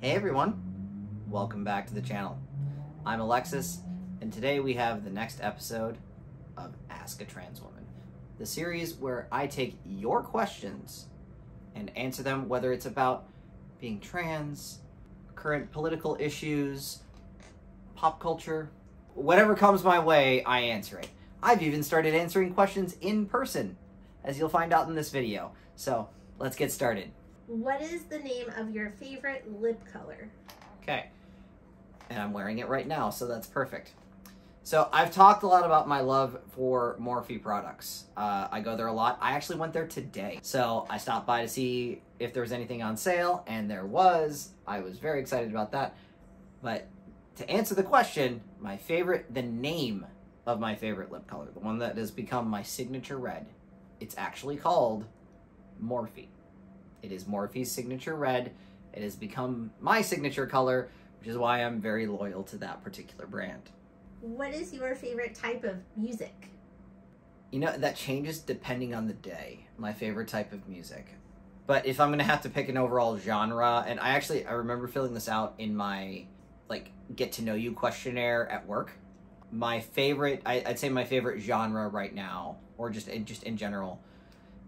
Hey everyone, welcome back to the channel. I'm Alexis, and today we have the next episode of Ask a Trans Woman, the series where I take your questions and answer them, whether it's about being trans, current political issues, pop culture, whatever comes my way, I answer it. I've even started answering questions in person, as you'll find out in this video. So let's get started. What is the name of your favorite lip color? Okay, and I'm wearing it right now, so that's perfect. So I've talked a lot about my love for Morphe products. I go there a lot. I actually went there today. So I stopped by to see if there was anything on sale, and there was. I was very excited about that. But to answer the question, the name of my favorite lip color, the one that has become my signature red, it's actually called Morphe. It is Morphe's signature red. It has become my signature color, which is why I'm very loyal to that particular brand. What is your favorite type of music? You know, that changes depending on the day, my favorite type of music. But if I'm gonna have to pick an overall genre, and I remember filling this out in my, like, get to know you questionnaire at work. My favorite, I'd say my favorite genre right now, or just in general,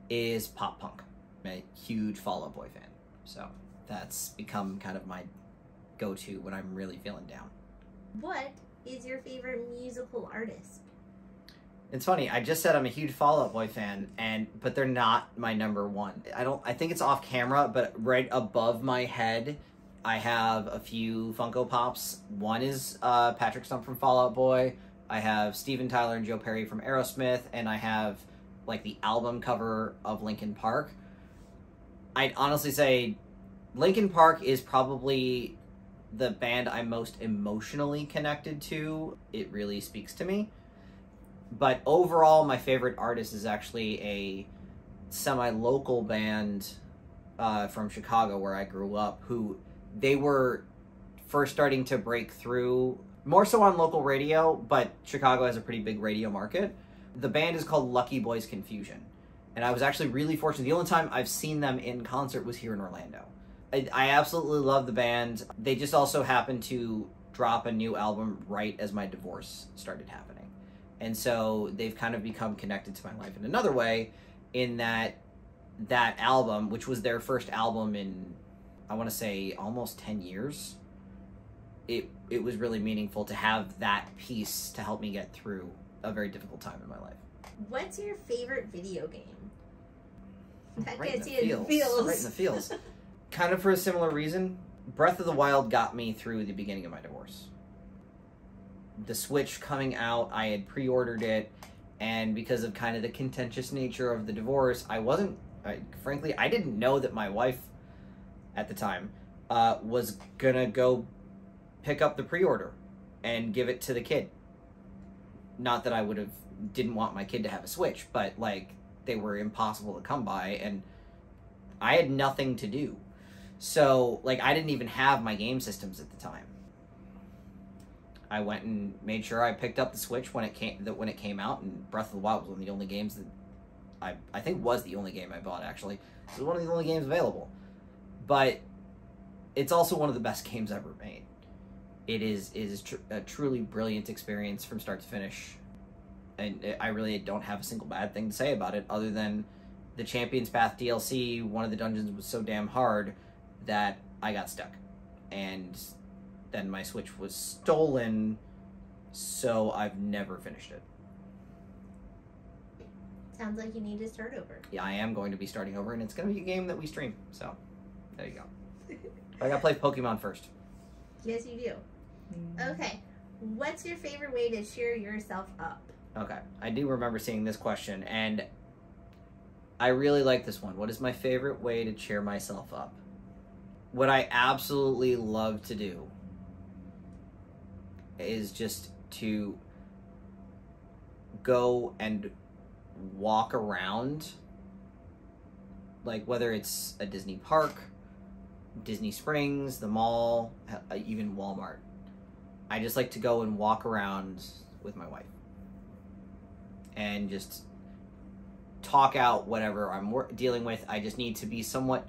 is pop punk. I'm a huge Fall Out Boy fan, so that's become kind of my go-to when I'm really feeling down. What is your favorite musical artist? It's funny, I just said I'm a huge Fall Out Boy fan, but they're not my number one. I think it's off camera, but right above my head, I have a few Funko Pops. One is Patrick Stump from Fall Out Boy. I have Steven Tyler and Joe Perry from Aerosmith, and I have like the album cover of Linkin Park. I'd honestly say Linkin Park is probably the band I'm most emotionally connected to. It really speaks to me. But overall, my favorite artist is actually a semi-local band from Chicago, where I grew up, who they were first starting to break through, more so on local radio, but Chicago has a pretty big radio market. The band is called Lucky Boys Confusion. And I was actually really fortunate. The only time I've seen them in concert was here in Orlando. I absolutely love the band. They just also happened to drop a new album right as my divorce started happening. And so they've kind of become connected to my life in another way, in that album, which was their first album in, I want to say, almost 10 years. It was really meaningful to have that piece to help me get through a very difficult time in my life. What's your favorite video game? That right gets you in the feels. Right in the feels. Kind of for a similar reason, Breath of the Wild got me through the beginning of my divorce. The Switch coming out, I had pre-ordered it, and because of kind of the contentious nature of the divorce, frankly, I didn't know that my wife, at the time, was gonna go pick up the pre-order and give it to the kid. Not that I didn't want my kid to have a Switch, but like, they were impossible to come by, and I had nothing to do. So like, I didn't even have my game systems at the time. I went and made sure I picked up the Switch when it came out, and Breath of the Wild was one of the only games that I think was the only game I bought, actually. It was one of the only games available. But it's also one of the best games ever made. It is a truly brilliant experience from start to finish. And I really don't have a single bad thing to say about it, other than the Champions Path DLC, one of the dungeons was so damn hard that I got stuck. And then my Switch was stolen, so I've never finished it. Sounds like you need to start over. Yeah, I am going to be starting over, and it's going to be a game that we stream. So, there you go. I got to play Pokemon first. Yes, you do. Okay, what's your favorite way to cheer yourself up? Okay, I do remember seeing this question, and I really like this one. What is my favorite way to cheer myself up? What I absolutely love to do is just to go and walk around, like whether it's a Disney park, Disney Springs, the mall, even Walmart. I just like to go and walk around with my wife and just talk out whatever I'm dealing with. I just need to be somewhat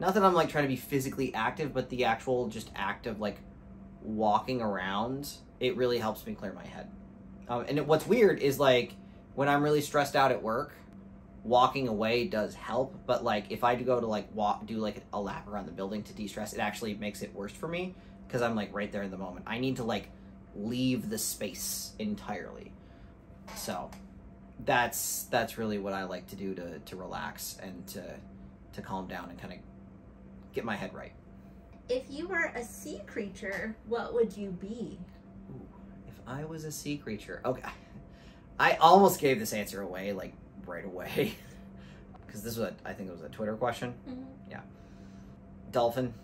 Not that I'm like trying to be physically active, but the actual just act of like walking around, it really helps me clear my head. And what's weird is like when I'm really stressed out at work, walking away does help. But like if I do go to like walk, do like a lap around the building to de-stress, it actually makes it worse for me because I'm like right there in the moment. I need to like leave the space entirely. So that's really what I like to do to relax and to calm down and kind of get my head right. If you were a sea creature, what would you be? Ooh, if I was a sea creature, okay. I almost gave this answer away, like right away, because this was, I think it was a Twitter question. Mm-hmm. Yeah. Dolphin.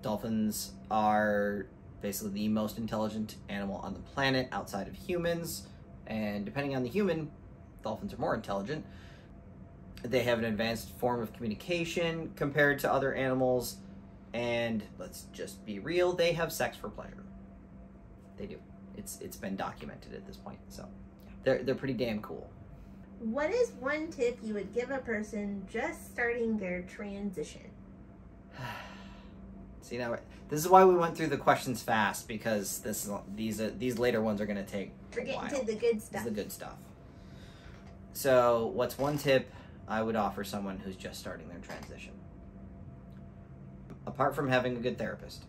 Dolphins are basically the most intelligent animal on the planet outside of humans. And depending on the human, dolphins are more intelligent. They have an advanced form of communication compared to other animals. And let's just be real, they have sex for pleasure. They do. It's been documented at this point. So yeah. They're pretty damn cool. What is one tip you would give a person just starting their transition? See, now this is why we went through the questions fast, because this is, these later ones are going to take a while. We're getting to the good stuff. This is the good stuff. So what's one tip I would offer someone who's just starting their transition? Apart from having a good therapist,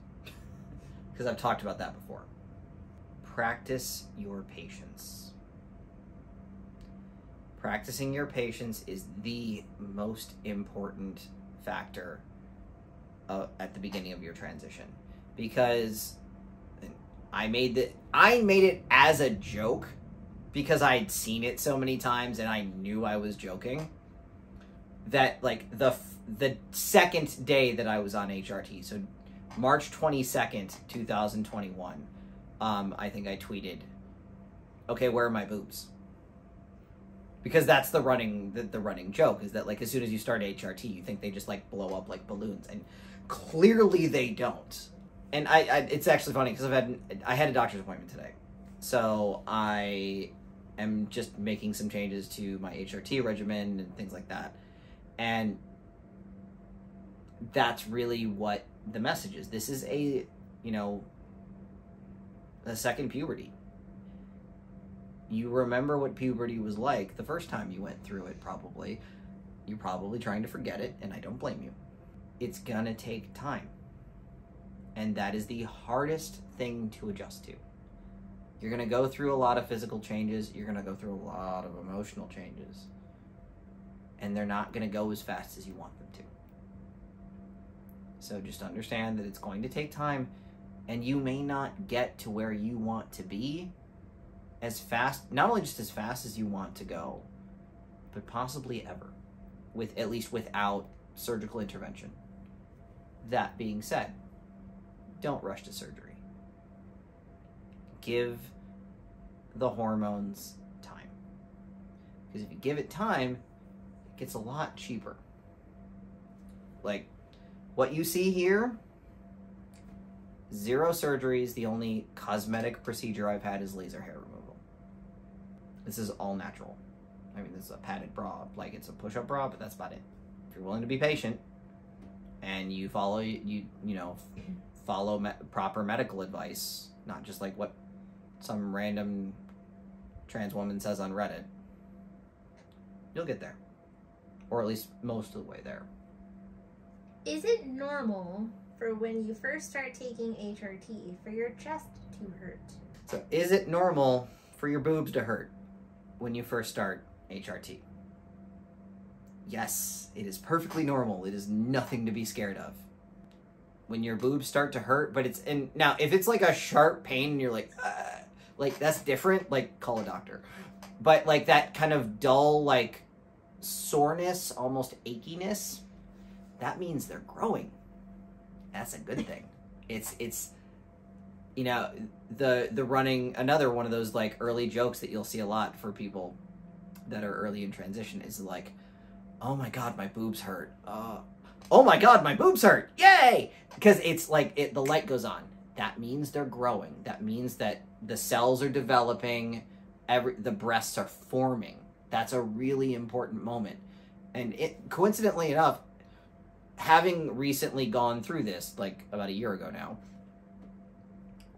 because I've talked about that before, practice your patience. Practicing your patience is the most important factor at the beginning of your transition, because I made it as a joke because I'd seen it so many times and I knew I was joking. That like the second day that I was on HRT, so March 22nd, 2021, I think I tweeted, okay, where are my boobs? Because that's the running joke, is that like as soon as you start HRT, you think they just like blow up like balloons, and clearly they don't. And I it's actually funny because I had a doctor's appointment today, so I am just making some changes to my HRT regimen and things like that. And that's really what the message is. This is a, you know, a second puberty. You remember what puberty was like the first time you went through it, probably. You're probably trying to forget it, and I don't blame you. It's gonna take time. And that is the hardest thing to adjust to. You're gonna go through a lot of physical changes. You're gonna go through a lot of emotional changes. And they're not going to go as fast as you want them to. So just understand that it's going to take time, and you may not get to where you want to be as fast, not only just as fast as you want to go, but possibly ever, with at least without surgical intervention. That being said, don't rush to surgery. Give the hormones time. Because if you give it time, it's a lot cheaper. Like what you see here, zero surgeries. The only cosmetic procedure I've had is laser hair removal. This is all natural. I mean, this is a padded bra, like it's a push-up bra, but that's about it. If you're willing to be patient and you follow, follow proper medical advice, not just like what some random trans woman says on Reddit, you'll get there. Or at least most of the way there. Is it normal for when you first start taking HRT for your chest to hurt? So is it normal for your boobs to hurt when you first start HRT? Yes, it is perfectly normal. It is nothing to be scared of. When your boobs start to hurt, but now if it's like a sharp pain and you're like, ugh, like that's different, like call a doctor. But like that kind of dull, like soreness, almost achiness, that means they're growing. That's a good thing. It's you know, the running, another one of those like early jokes that you'll see a lot for people that are early in transition is like, oh my god, my boobs hurt. Oh my god, my boobs hurt. Yay! Because it's like the light goes on. That means they're growing. That means that the cells are developing, the breasts are forming. That's a really important moment. And coincidentally enough, having recently gone through this, like about a year ago now,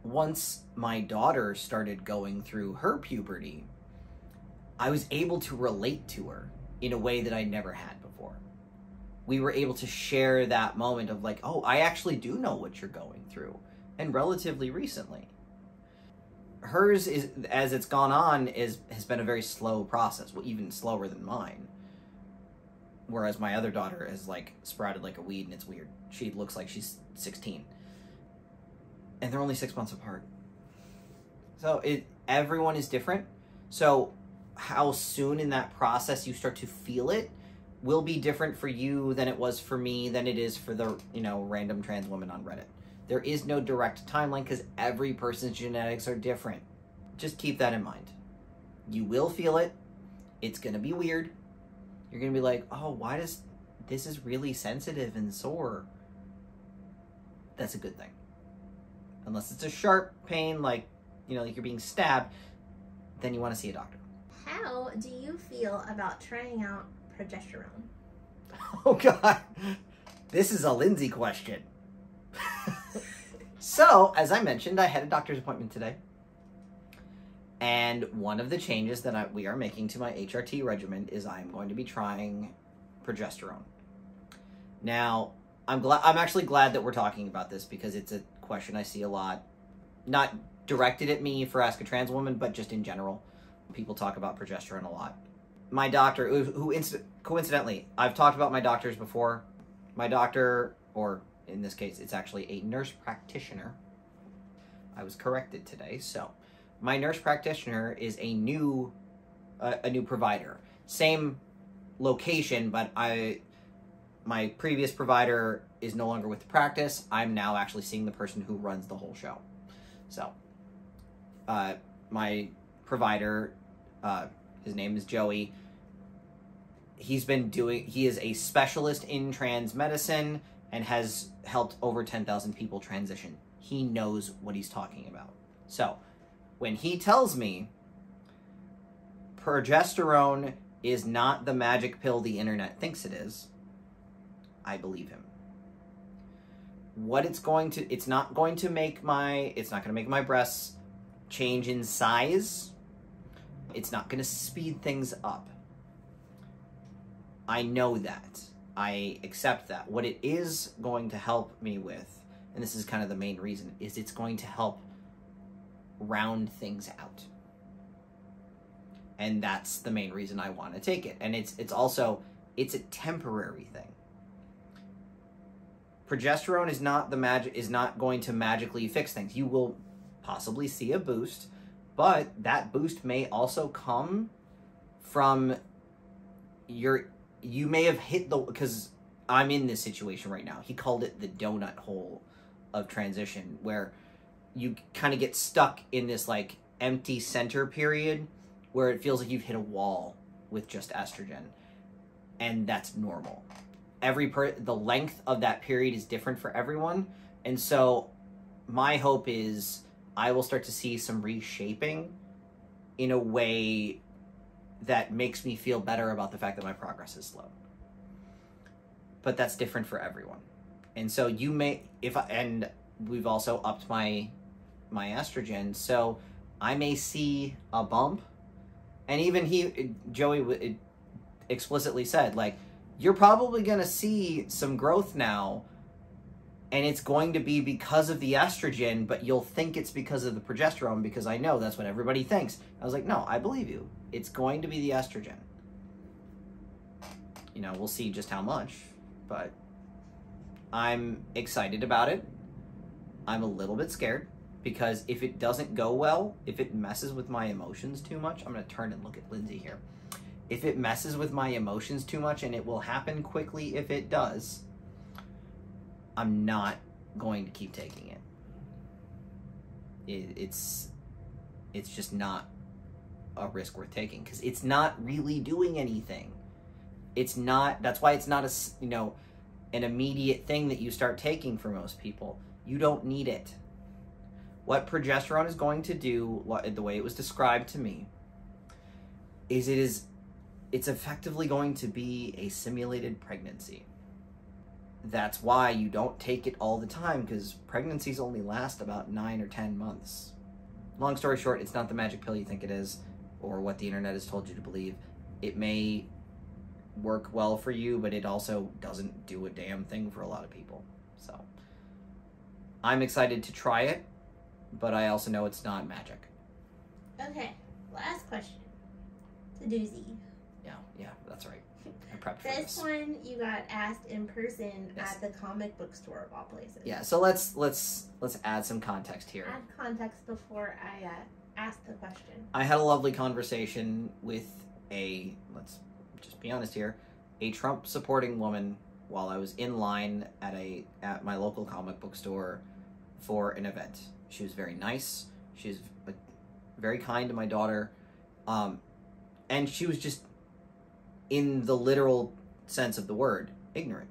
once my daughter started going through her puberty, I was able to relate to her in a way that I never had before. We were able to share that moment of like, oh, I actually do know what you're going through, and relatively recently. Hers is, as it's gone on, has been a very slow process, well, even slower than mine. Whereas my other daughter has like sprouted like a weed, and it's weird. She looks like she's 16. And they're only 6 months apart. So everyone is different. So how soon in that process you start to feel it will be different for you than it was for me, than it is for the, you know, random trans woman on Reddit. There is no direct timeline because every person's genetics are different. Just keep that in mind. You will feel it. It's going to be weird. You're going to be like, oh, why does this is really sensitive and sore? That's a good thing. Unless it's a sharp pain, like, you know, like you're being stabbed, then you want to see a doctor. How do you feel about trying out progesterone? Oh, God. This is a Lindsay question. So, as I mentioned, I had a doctor's appointment today. And one of the changes that we are making to my HRT regimen is I'm going to be trying progesterone. Now, I'm actually glad that we're talking about this because it's a question I see a lot, not directed at me for Ask a Trans Woman, but just in general. People talk about progesterone a lot. My doctor, who coincidentally, I've talked about my doctors before. My doctor, or in this case, it's actually a nurse practitioner. I was corrected today, so. My nurse practitioner is a new provider. Same location, but my previous provider is no longer with the practice. I'm now actually seeing the person who runs the whole show. So, my provider, his name is Joey. He is a specialist in trans medicine and has helped over 10,000 people transition. He knows what he's talking about. So, when he tells me progesterone is not the magic pill the internet thinks it is, I believe him. What it's not going to make my breasts change in size. It's not going to speed things up. I know that. I accept that. What it is going to help me with, and this is kind of the main reason, is it's going to help round things out. And that's the main reason I want to take it. And it's also a temporary thing. Progesterone is not the is not going to magically fix things. You will possibly see a boost, but that boost may also come from you may have hit the, because I'm in this situation right now. He called it the donut hole of transition, where you kind of get stuck in this like empty center period where it feels like you've hit a wall with just estrogen. And that's normal. The length of that period is different for everyone. And so my hope is I will start to see some reshaping in a way that makes me feel better about the fact that my progress is slow. But that's different for everyone. And so you may, and we've also upped my estrogen, so I may see a bump. And even Joey explicitly said, like, you're probably going to see some growth now, and it's going to be because of the estrogen, but you'll think it's because of the progesterone, because I know that's what everybody thinks. I was like, no, I believe you. It's going to be the estrogen. You know, we'll see just how much, but I'm excited about it. I'm a little bit scared, because if it doesn't go well, if it messes with my emotions too much, I'm going to turn and look at Lindsay here. If it messes with my emotions too much, and it will happen quickly if it does, I'm not going to keep taking it. It's just not a risk worth taking, because it's not really doing anything. It's not, that's why it's not an immediate thing that you start taking for most people. You don't need it. What progesterone is going to do, the way it was described to me, is it's effectively going to be a simulated pregnancy. that's why you don't take it all the time, because pregnancies only last about 9 or 10 months. Long story short, it's not the magic pill you think it is, or what the internet has told you to believe. It may work well for you, but it also doesn't do a damn thing for a lot of people. So I'm excited to try it, but I also know it's not magic. Okay, last question. It's a doozy. Yeah, that's right. I prepped for this. This one you got asked in person, yes, at the comic book store of all places. Yeah, so let's add some context here. Add context before I ask the question. I had a lovely conversation with a, let's just be honest here, a Trump supporting woman while I was in line at my local comic book store for an event. She was very nice. She was very kind to my daughter, and she was just, in the literal sense of the word, ignorant.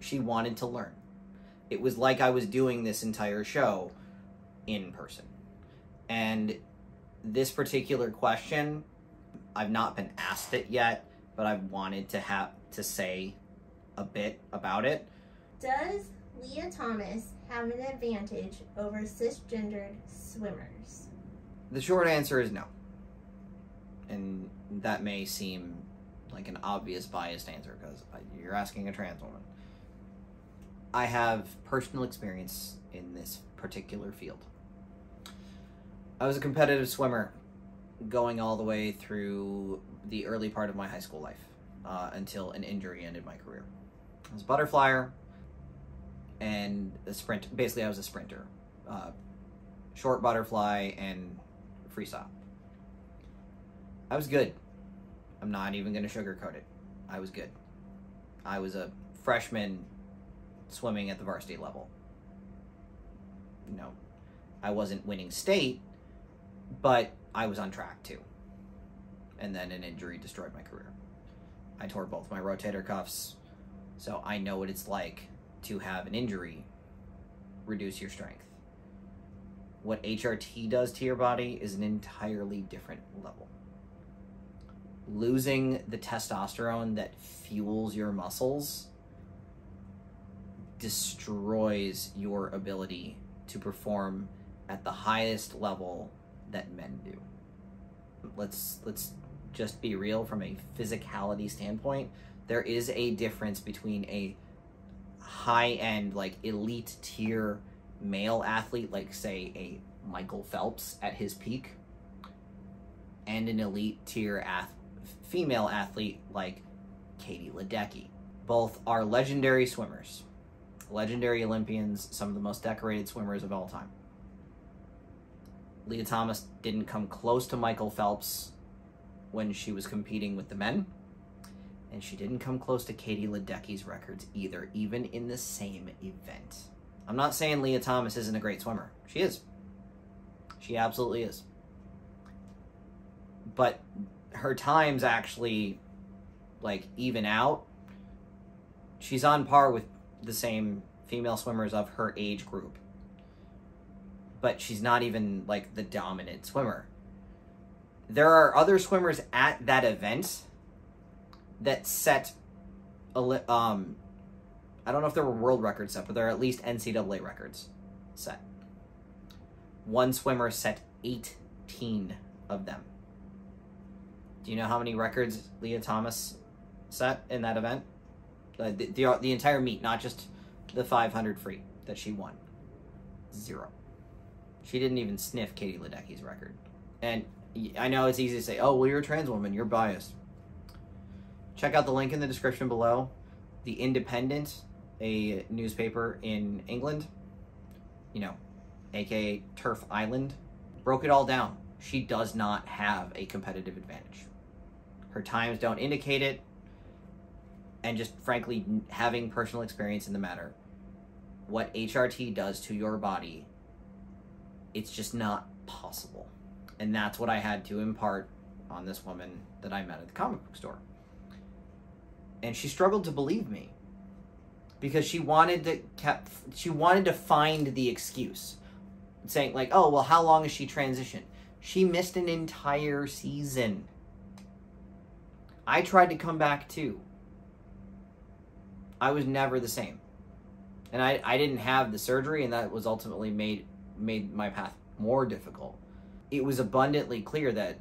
She wanted to learn. It was like I was doing this entire show in person. And this particular question, I've not been asked it yet, but I've wanted to have to say a bit about it. Does Lia Thomas have an advantage over cisgendered swimmers? The short answer is no. And that may seem like an obvious biased answer because you're asking a trans woman. I have personal experience in this particular field. I was a competitive swimmer going all the way through the early part of my high school life until an injury ended my career. I was a butterflyer and a sprinter. Basically, I was a sprinter. Short butterfly and freestyle. I was good. I'm not even going to sugarcoat it. I was good. I was a freshman swimming at the varsity level. You know, I wasn't winning state, but I was on track too. And then an injury destroyed my career. I tore both my rotator cuffs, so I know what it's like to have an injury reduce your strength. What HRT does to your body is an entirely different level. Losing the testosterone that fuels your muscles destroys your ability to perform at the highest level that men do. Let's just be real from a physicality standpoint. There is a difference between a high-end, like elite tier male athlete, like say a Michael Phelps at his peak, and an elite tier athlete, female athlete, like Katie Ledecky. Both are legendary swimmers, legendary Olympians, some of the most decorated swimmers of all time. Lia Thomas didn't come close to Michael Phelps when she was competing with the men, and she didn't come close to Katie Ledecky's records either, even in the same event. I'm not saying Lia Thomas isn't a great swimmer. She is. She absolutely is. But her times actually, like, even out. She's on par with the same female swimmers of her age group. But she's not even, like, the dominant swimmer. There are other swimmers at that event that set, I don't know if there were world records set, but there are at least NCAA records set. One swimmer set 18 of them. Do you know how many records Lia Thomas set in that event? The entire meet, not just the 500 free that she won. 0. She didn't even sniff Katie Ledecky's record. And I know it's easy to say, oh, well, you're a trans woman, you're biased. Check out the link in the description below. The Independent, a newspaper in England, you know, aka Turf Island, broke it all down. She does not have a competitive advantage. Her times don't indicate it, and just frankly, having personal experience in the matter, what HRT does to your body, it's just not possible. And that's what I had to impart on this woman that I met at the comic book store. And she struggled to believe me because she wanted to find the excuse, saying like, oh, well, how long has she transitioned? She missed an entire season. I tried to come back too. I was never the same. And I didn't have the surgery, and that was ultimately made my path more difficult. It was abundantly clear that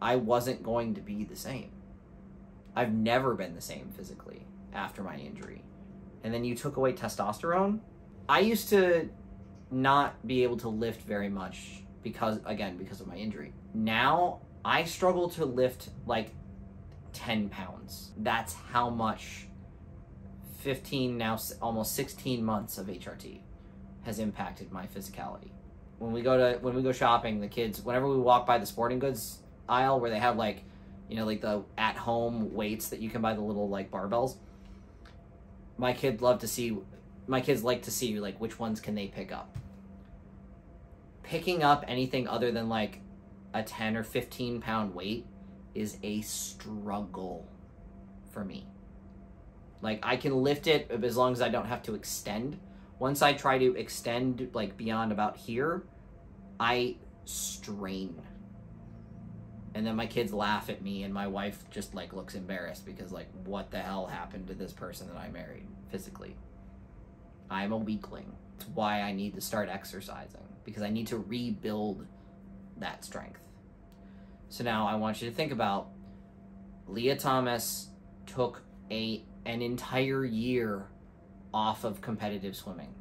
I wasn't going to be the same. I've never been the same physically after my injury. And then you took away testosterone. I used to not be able to lift very much because, again, because of my injury. Now I struggle to lift like 10 pounds. That's how much 15, now almost 16 months of HRT has impacted my physicality. When we go shopping, the kids, whenever we walk by the sporting goods aisle where they have like, you know, like the at-home weights that you can buy, the little like barbells, my kids like to see like which ones can they pick up. Picking up anything other than like a 10 or 15 pound weight is a struggle for me. Like, I can lift it as long as I don't have to extend. Once I try to extend like beyond about here, I strain. And then my kids laugh at me, and my wife just like looks embarrassed because like, what the hell happened to this person that I married physically? I'm a weakling. That's why I need to start exercising, because I need to rebuild that strength. So now I want you to think about, Lia Thomas took an entire year off of competitive swimming.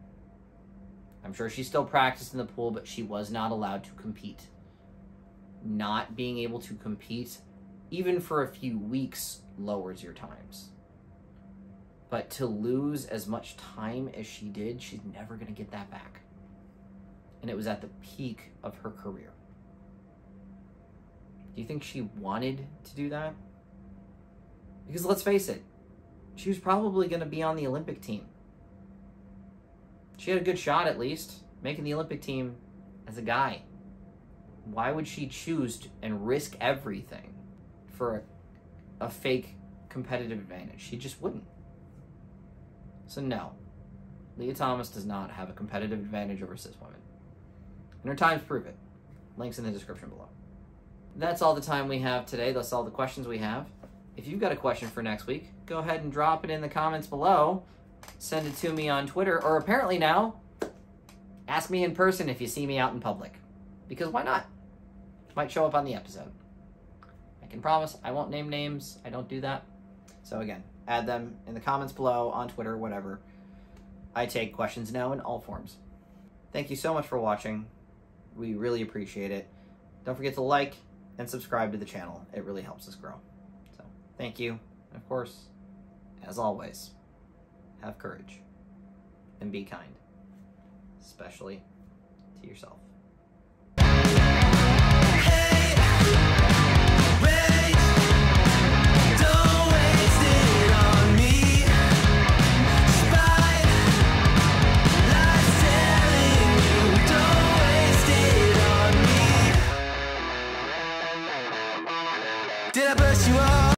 I'm sure she still practiced in the pool, but she was not allowed to compete. Not being able to compete, even for a few weeks, lowers your times. But to lose as much time as she did, she's never going to get that back. And it was at the peak of her career. Do you think she wanted to do that? Because let's face it, she was probably going to be on the Olympic team. She had a good shot, at least, making the Olympic team as a guy. Why would she choose and risk everything for a fake competitive advantage? She just wouldn't. So no, Lia Thomas does not have a competitive advantage over cis women. And her times prove it. Links in the description below. That's all the time we have today. That's all the questions we have. If you've got a question for next week, go ahead and drop it in the comments below. Send it to me on Twitter, or apparently now, ask me in person if you see me out in public. Because why not? Might show up on the episode. I can promise I won't name names. I don't do that. So again, add them in the comments below, on Twitter, whatever. I take questions now in all forms. Thank you so much for watching. We really appreciate it. Don't forget to like and subscribe to the channel. It really helps us grow. So thank you. And of course, as always, have courage and be kind, especially to yourself.